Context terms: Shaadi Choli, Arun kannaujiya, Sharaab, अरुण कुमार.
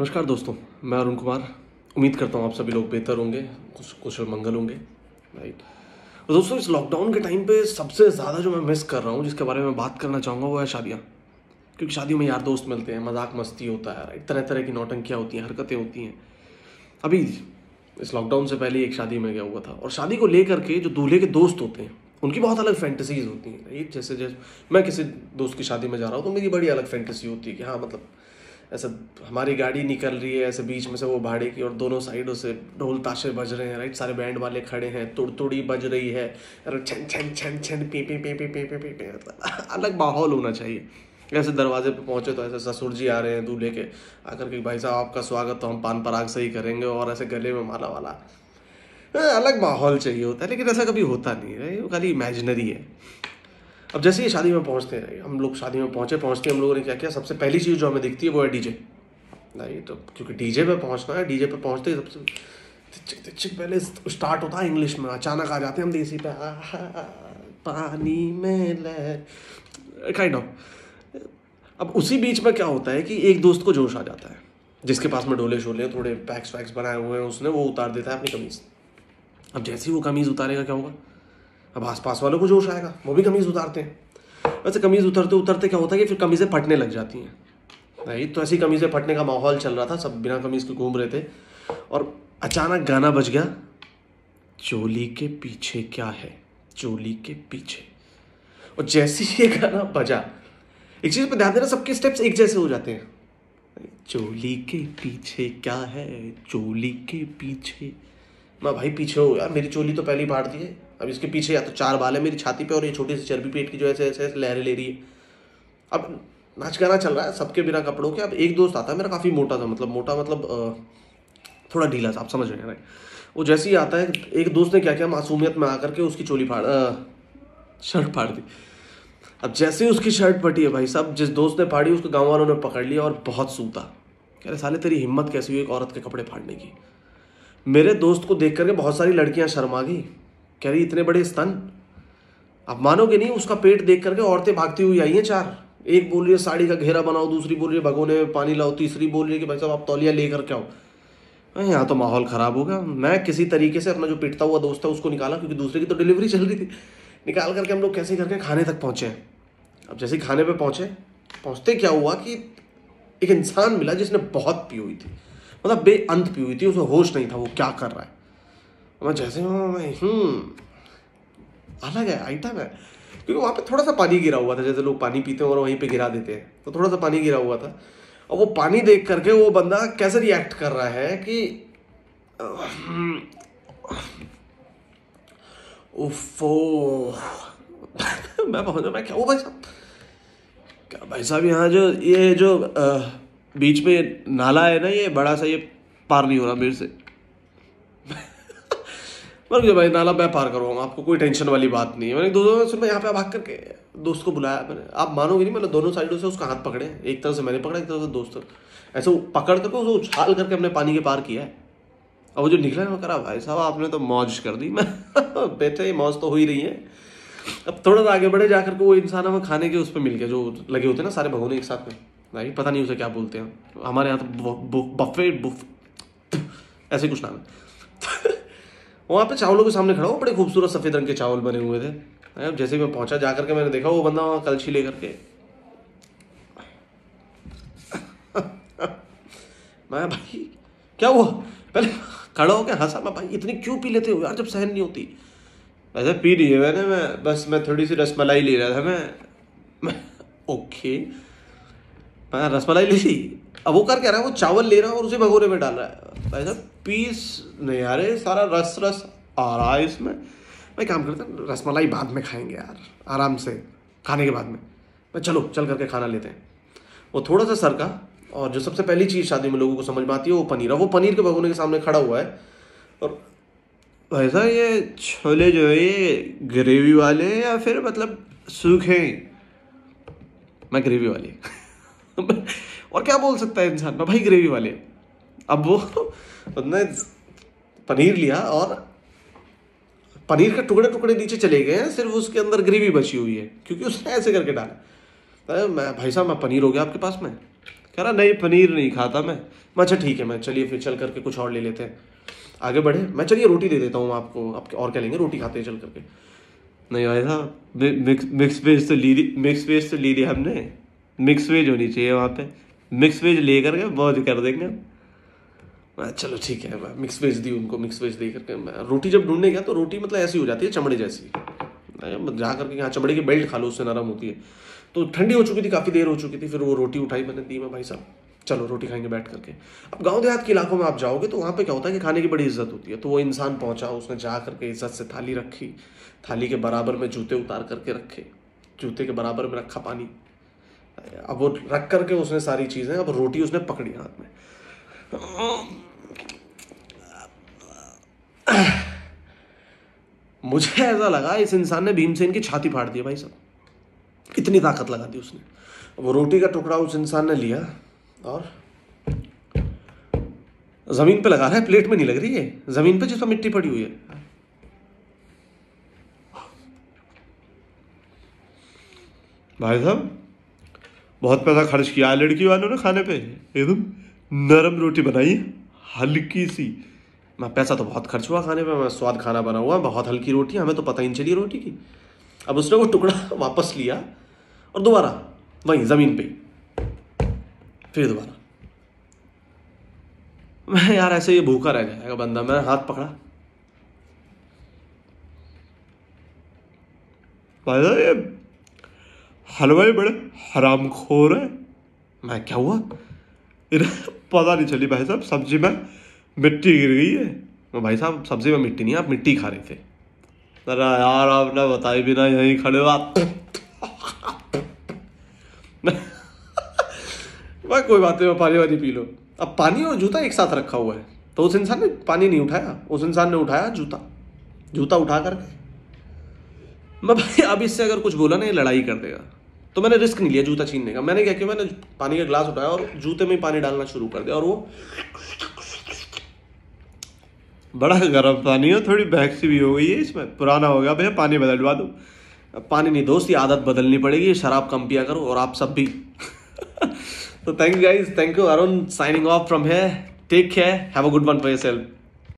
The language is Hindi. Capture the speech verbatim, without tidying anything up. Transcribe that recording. नमस्कार दोस्तों, मैं अरुण कुमार। उम्मीद करता हूँ आप सभी लोग बेहतर होंगे, कुछ कुशल मंगल होंगे, राइट। और दोस्तों, इस लॉकडाउन के टाइम पे सबसे ज़्यादा जो मैं मिस कर रहा हूँ, जिसके बारे में बात करना चाहूँगा, वो है शादियाँ। क्योंकि शादियों में यार दोस्त मिलते हैं, मजाक मस्ती होता है, राइट, तरह तरह की नौटंकियाँ होती हैं, हरकतें होती हैं। अभी इस लॉकडाउन से पहले एक शादी में गया हुआ था, और शादी को लेकर के जो दूल्हे के दोस्त होते हैं उनकी बहुत अलग फैंटेसीज होती हैं, राइट। जैसे जैसे मैं किसी दोस्त की शादी में जा रहा हूँ तो मेरी बड़ी अलग फैंटेसी होती है कि हाँ, मतलब ऐसा हमारी गाड़ी निकल रही है, ऐसे बीच में से वो भाड़े की, और दोनों साइडों से ढोल ताशे बज रहे हैं, राइट, सारे बैंड वाले खड़े हैं, तुड़तुड़ी बज रही है, अरे छन छन छन छन पी पी पी पी पी पी पी, अलग माहौल होना चाहिए। ऐसे दरवाजे पे पहुँचे तो ऐसे ससुर जी आ रहे हैं दूल्हे के, आकर के भाई साहब आपका स्वागत तो हम पान पराग से ही करेंगे, और ऐसे गले में माला वाला, अलग माहौल चाहिए होता है, लेकिन ऐसा कभी होता नहीं है, वो खाली इमेजिनरी है। अब जैसे ही शादी में पहुंचते हैं, हम लोग शादी में पहुंचे पहुंचते हम लोगों ने क्या किया, सबसे पहली चीज़ जो हमें दिखती है वो है डीजे, राइट। तो क्योंकि डीजे पे पहुंचना है, डीजे पे पहुंचते ही सबसे तिचक तिचक पहले स्टार्ट होता है इंग्लिश में, अचानक आ जाते हैं हम देसी पे, पानी में लहर, काइंड ऑफ। अब उसी बीच में क्या होता है कि एक दोस्त को जोश आ जाता है, जिसके पास में डोले शोले थोड़े पैक्स वैक्स बनाए हुए हैं उसने, वो उतार देता है अपनी कमीज़। अब जैसे ही वो कमीज़ उतारेगा क्या होगा, अब आसपास वालों को जोश आएगा, वो भी कमीज़ उतारते हैं। वैसे कमीज़ उतरते उतरते क्या होता है कि फिर कमीज़ें फटने लग जाती हैं, राइट। तो ऐसी कमीज़ें फटने का माहौल चल रहा था, सब बिना कमीज़ के घूम रहे थे, और अचानक गाना बज गया, चोली के पीछे क्या है, चोली के पीछे। और जैसे ही ये गाना बजा, एक चीज़ पर ध्यान देना, सबके स्टेप्स एक जैसे हो जाते हैं, चोली के पीछे क्या है, चोली के पीछे। मैं भाई पीछे हो यार, मेरी चोली तो पहली फाड़ दी है, अब इसके पीछे या तो चार बाल है मेरी छाती पे, और ये छोटी सी चर्बी पेट की जो ऐसे ऐसे लहरें ले रही है। अब नाच गाना चल रहा है सबके बिना कपड़ों के। अब एक दोस्त आता है मेरा, काफ़ी मोटा था, मतलब मोटा मतलब थोड़ा ढीला था, आप समझ रहे हैं, राइट। वो जैसे ही आता है, एक दोस्त ने क्या किया, मासूमियत में आकर के उसकी चोली फाड़ आ, शर्ट फाड़ दी। अब जैसे ही उसकी शर्ट फटी है भाई साहब, जिस दोस्त ने फाड़ी उसको गाँव वालों ने पकड़ लिया और बहुत सूता, कह रहे साले तेरी हिम्मत कैसी हुई एक औरत के कपड़े फाड़ने की। मेरे दोस्त को देख करके बहुत सारी लड़कियाँ शर्मा गई, कह रही इतने बड़े स्तन, आप मानोगे नहीं, उसका पेट देख करके औरतें भागती हुई आई हैं चार। एक बोल रही है साड़ी का घेरा बनाओ, दूसरी बोल रही है भगोने में पानी लाओ, तीसरी बोल रही है कि भाई साहब आप तौलिया लेकर के आओ। यहाँ तो माहौल ख़राब हो गया। मैं किसी तरीके से अपना जो पिटता हुआ दोस्त है उसको निकाला, क्योंकि दूसरे की तो डिलीवरी चल रही थी। निकाल करके हम लोग कैसे करके खाने तक पहुँचे। अब जैसे खाने पर पहुँचे पहुँचते क्या हुआ कि एक इंसान मिला जिसने बहुत पी हुई थी, मतलब बेअंत पी हुई थी, उसे होश नहीं था वो क्या कर रहा है। मैं जैसे अलग है आइटम है, क्योंकि वहाँ पे थोड़ा सा पानी गिरा हुआ था, जैसे लोग पानी पीते हैं और वहीं पे गिरा देते हैं, तो थोड़ा सा पानी गिरा हुआ था। और वो पानी देख करके वो बंदा कैसे रिएक्ट कर रहा है कि उफ़ो मैं पहुँचा, मैं क्या वो भाई साहब क्या भाई साहब यहाँ जो ये जो आ, बीच में नाला है ना, ये बड़ा सा, ये पार नहीं हो रहा मेरे से। मैंने भाई नाला मैं पार करवाऊंगा, आपको कोई टेंशन वाली बात नहीं है। मैंने दोस्तों सुन, मैं यहाँ पे भाग करके दोस्त को बुलाया मैंने, आप मानोगे नहीं, मतलब दोनों साइडों से उसका हाथ पकड़े, एक तरफ से मैंने पकड़ा, एक तरफ से दोस्त, ऐसे पकड़ करके उसको उछाल करके हमने पानी के पार किया है। अब वो जो निकला है, मैं कह रहा भाई साहब आपने तो मौज कर दी। मैं बेटे ये मौज तो हो ही रही है। अब थोड़ा सा आगे बढ़े जा करके वो इंसान हमें खाने के उस पर मिल गया, जो लगे होते हैं ना सारे भगोने एक साथ में, राइट, पता नहीं उसे क्या बोलते हैं, हमारे यहाँ तो बफे बुफ ऐसे कुछ नाम है। वहाँ पे चावलों के सामने खड़ा हो, बड़े खूबसूरत सफ़ेद रंग के चावल बने हुए थे। अब जैसे ही मैं पहुँचा जा करके मैंने देखा वो बंदा वहाँ कलछी लेकर के मैं भाई क्या हुआ, पहले खड़ा हो के हंसा, मैं भाई इतनी क्यों पी लेते हो यार, जब सहन नहीं होती। वैसे पी रही है मैंने, मैं बस मैं थोड़ी सी रसमलाई ले रहा था, मैं, मैं ओके मैं रसमलाई ले ली। अब वो कर क्या रहा है, वो चावल ले रहा है और उसे भगोने में डाल रहा है। भाई साहब पीस नहीं आ रहे, सारा रस रस आ रहा है इसमें। मैं काम करता हूँ रसमलाई बाद में खाएंगे यार, आराम से खाने के बाद में, मैं चलो चल करके खाना लेते हैं। वो थोड़ा सा सरका, और जो सबसे पहली चीज़ शादी में लोगों को समझ में आती है वो पनीर, और वो पनीर के भगोने के सामने खड़ा हुआ है, और भाई साहब ये छोले जो है ये ग्रेवी वाले हैं या फिर मतलब सूखे। मैं ग्रेवी वाली और क्या बोल सकता है इंसान, मैं भाई ग्रेवी वाले। अब वो उसने पनीर लिया और पनीर के टुकड़े टुकड़े नीचे चले गए हैं, सिर्फ उसके अंदर ग्रेवी बची हुई है, क्योंकि उसने ऐसे करके डाला। मैं भाई साहब मैं पनीर हो गया आपके पास में, कह रहा नहीं पनीर नहीं खाता मैं। मैं अच्छा ठीक है, मैं चलिए फिर चल करके कुछ और ले लेते हैं। आगे बढ़े, मैं चलिए रोटी दे देता हूँ आपको, आप और क्या लेंगे, रोटी खाते हैं चल करके। नहीं भाई साहब मिक्स मिक्स वेज तो ली मिक्स वेज तो ली दी हमने, मिक्स वेज होनी चाहिए वहाँ पे, मिक्स वेज ले करके बहुत कर देंगे। मैं चलो ठीक है, मैं मिक्स वेज दी उनको, मिक्स वेज दे करके मैं रोटी जब ढूंढने गया तो रोटी मतलब ऐसी हो जाती है चमड़े जैसी, जा करके यहाँ चमड़े की बेल्ट खा लो उससे नरम होती है। तो ठंडी हो चुकी थी, काफ़ी देर हो चुकी थी, फिर वो रोटी उठाई मैंने दी, मैं भाई साहब चलो रोटी खाएंगे बैठ करके। अब गांव देहात के इलाकों में आप जाओगे तो वहाँ पे क्या होता है कि खाने की बड़ी इज्जत होती है। तो वो इंसान पहुँचा, उसने जा करके इज्जत से थाली रखी, थाली के बराबर में जूते उतार करके रखे, जूते के बराबर में रखा पानी। अब वो रख करके उसने सारी चीज़ें, अब रोटी उसने पकड़ी हाथ में, मुझे ऐसा लगा इस इंसान ने भीमसेन की छाती फाड़ दी भाई साहब, इतनी ताकत लगा दी उसने। वो रोटी का टुकड़ा उस इंसान ने लिया और जमीन पे लगा रहा है, प्लेट में नहीं लग रही है, जमीन पे जिस पर मिट्टी पड़ी हुई है। भाई साहब बहुत पैसा खर्च किया है लड़की वालों ने खाने पे, एकदम नरम रोटी बनाई हल्की सी। मैं पैसा तो बहुत खर्च हुआ खाने पे, मैं स्वाद खाना बना हुआ, बहुत हल्की रोटी, हमें तो पता ही नहीं चली रोटी की। अब उसने वो टुकड़ा वापस लिया और दोबारा वहीं जमीन पे, फिर दोबारा। मैं यार ऐसे ये भूखा रह जाएगा बंदा। मैं हाथ पकड़ा, भाई साहब ये हलवाई बड़े हरामखोर है। मैं क्या हुआ पता नहीं चली भाई साहब, सब्जी में मिट्टी गिर गई है। मैं भाई साहब सब्जी में मिट्टी नहीं, आप मिट्टी खा रहे थे। अरे यार आपने बताई बिना यहीं खड़े हो आप। भाई कोई बात नहीं, पानी वानी पी लो। अब पानी और जूता एक साथ रखा हुआ है, तो उस इंसान ने पानी नहीं उठाया, उस इंसान ने उठाया जूता, जूता उठा करके। मैं भाई अब इससे अगर कुछ बोला ना ये लड़ाई कर देगा, तो मैंने रिस्क नहीं लिया जूता छीनने का। मैंने क्या किया, मैंने पानी का गिलास उठाया और जूते में पानी डालना शुरू कर दिया। और वो बड़ा गर्म पानी हो, थोड़ी बहकसी भी हो गई है इसमें, पुराना हो गया भैया पानी बदलवा दो। पानी नहीं दोस्त, ये आदत बदलनी पड़ेगी, शराब कम पिया करो और आप सब भी। So thank you guys, thank you Arun, signing off from here, take care, have a good one for yourself.